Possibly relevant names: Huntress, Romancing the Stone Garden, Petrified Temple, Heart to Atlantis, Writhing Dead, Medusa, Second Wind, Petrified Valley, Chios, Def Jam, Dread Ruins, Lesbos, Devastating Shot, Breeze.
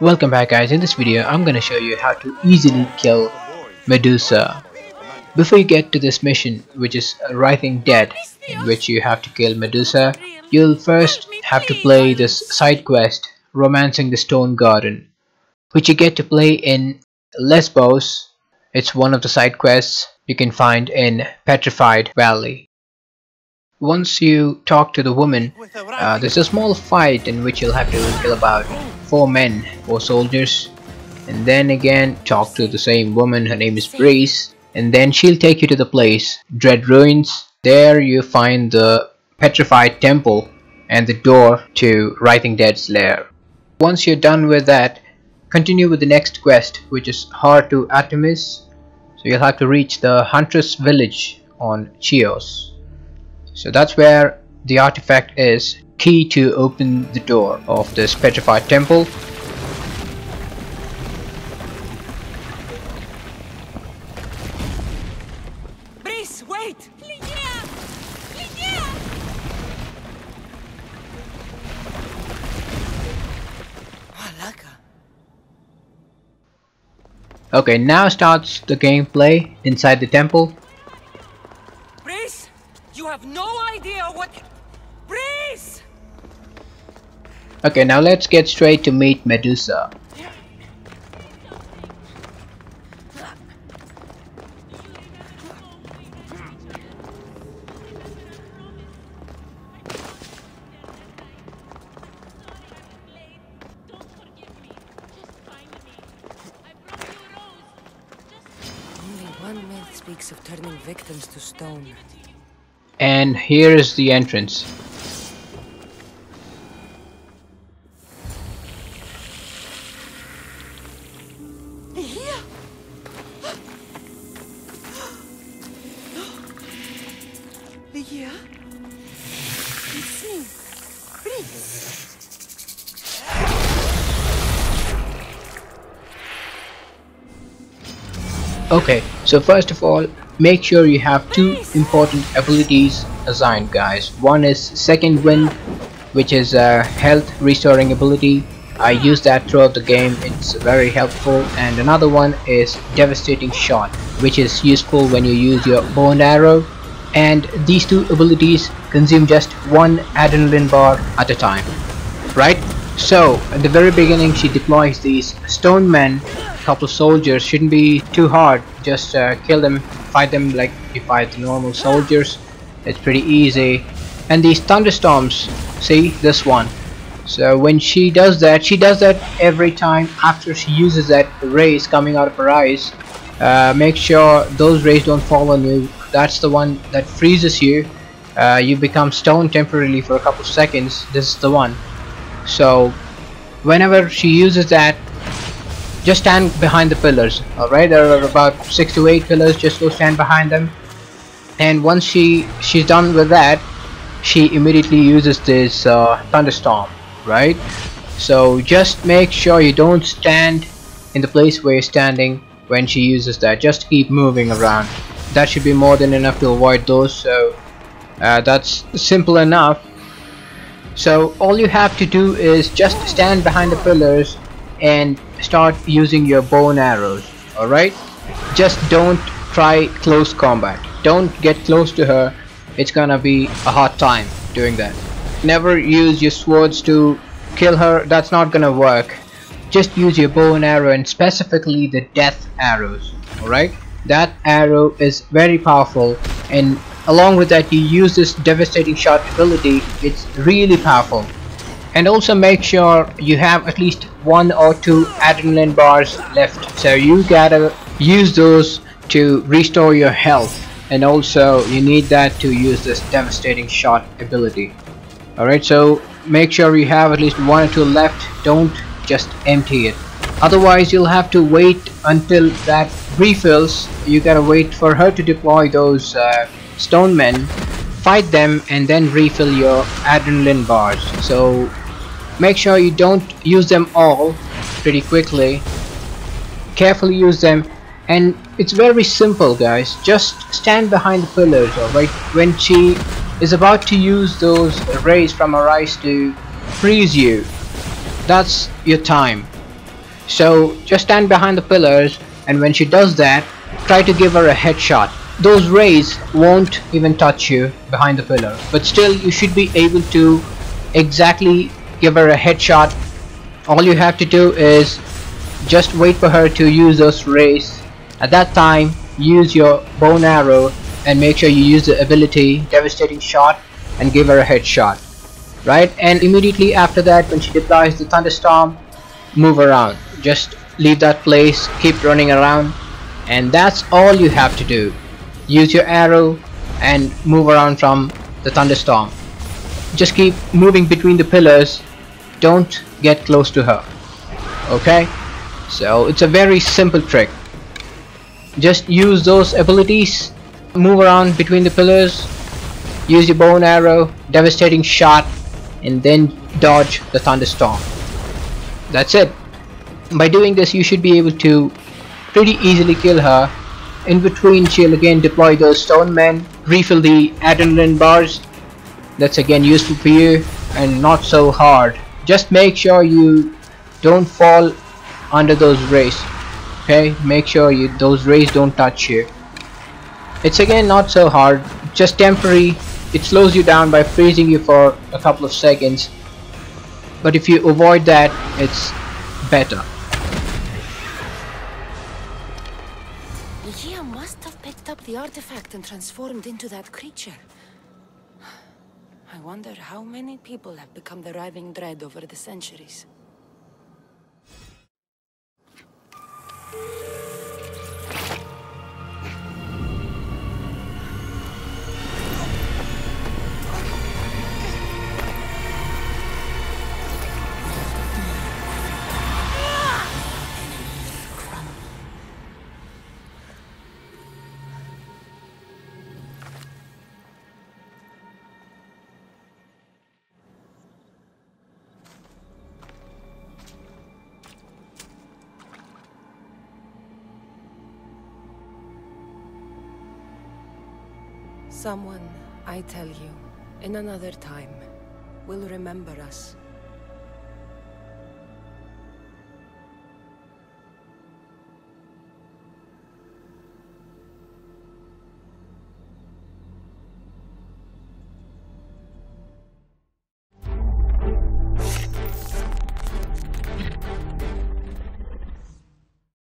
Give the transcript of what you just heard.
Welcome back guys, in this video I'm gonna show you how to easily kill Medusa. Before you get to this mission, which is Writhing Dead, in which you have to kill Medusa, you'll first have to play this side quest, Romancing the Stone Garden, which you get to play in Lesbos. It's one of the side quests you can find in Petrified Valley. Once you talk to the woman, there's a small fight in which you'll have to kill about 4 men, 4 soldiers, and then again talk to the same woman. Her name is Breeze, and then she'll take you to the place, Dread Ruins. There you find the Petrified Temple and the door to Writhing Dead's lair. Once you're done with that, continue with the next quest, which is Heart to Atlantis. So you'll have to reach the Huntress village on Chios. So that's where the artifact is, key to open the door of this Petrified Temple. Breeze, wait! Okay, now starts the gameplay inside the temple. Breeze, you have no idea what. Breeze! Okay, now let's get straight to meet Medusa. Only one myth speaks of turning victims to stone. And here is the entrance. Okay, so first of all, make sure you have 2 important abilities assigned guys. One is Second Wind, which is a health restoring ability. I use that throughout the game, it's very helpful. And another one is Devastating Shot, which is useful when you use your bow and arrow. And these 2 abilities consume just 1 adrenaline bar at a time, right? So at the very beginning she deploys these stone men, couple soldiers, shouldn't be too hard, just kill them, fight them like you fight the normal soldiers, it's pretty easy. And these thunderstorms, see this one, so when she does that every time after she uses that rays coming out of her eyes. Make sure those rays don't fall on you, that's the one that freezes you, you become stone temporarily for a couple seconds, this is the one. So whenever she uses that, just stand behind the pillars. Alright, there are about 6 to 8 pillars, just go stand behind them. And once she's done with that, she immediately uses this thunderstorm, right? So just make sure you don't stand in the place where you're standing when she uses that, just keep moving around. That should be more than enough to avoid those, so that's simple enough. So all you have to do is just stand behind the pillars and start using your bow and arrows. Alright, just don't try close combat, don't get close to her, it's gonna be a hard time doing that. Never use your swords to kill her, that's not gonna work. Just use your bow and arrow, and specifically the death arrows. Alright, that arrow is very powerful, and along with that you use this Devastating Shot ability, it's really powerful. And also make sure you have at least 1 or 2 adrenaline bars left, so you gotta use those to restore your health, and also you need that to use this Devastating Shot ability. Alright, so make sure you have at least 1 or 2 left, don't just empty it, otherwise you'll have to wait until that refills. You gotta wait for her to deploy those stone men, fight them, and then refill your adrenaline bars. So make sure you don't use them all, pretty quickly. Carefully use them, and it's very simple, guys. Just stand behind the pillars, alright? When she is about to use those rays from her eyes to freeze you, that's your time. So just stand behind the pillars, and when she does that, try to give her a headshot. Those rays won't even touch you behind the pillar, but still you should be able to exactly give her a headshot. All you have to do is just wait for her to use those rays. At that time, use your bow and arrow and make sure you use the ability Devastating Shot and give her a headshot, right? And immediately after that, when she deploys the thunderstorm, move around. Just leave that place, keep running around, and that's all you have to do. Use your arrow and move around from the thunderstorm. Just keep moving between the pillars. Don't get close to her. Okay, so it's a very simple trick. Just use those abilities, move around between the pillars, use your bow and arrow, Devastating Shot, and then dodge the thunderstorm. That's it. By doing this, you should be able to pretty easily kill her. In between, she'll again deploy those stone men, refill the adrenaline bars. That's again useful for you and not so hard. Just make sure you don't fall under those rays. Okay, make sure those rays don't touch you. It's again not so hard, just temporary. It slows you down by freezing you for a couple of seconds, but if you avoid that, it's better. The artifact and transformed into that creature. I wonder how many people have become the Writhing Dread over the centuries. Someone, I tell you, in another time, will remember us.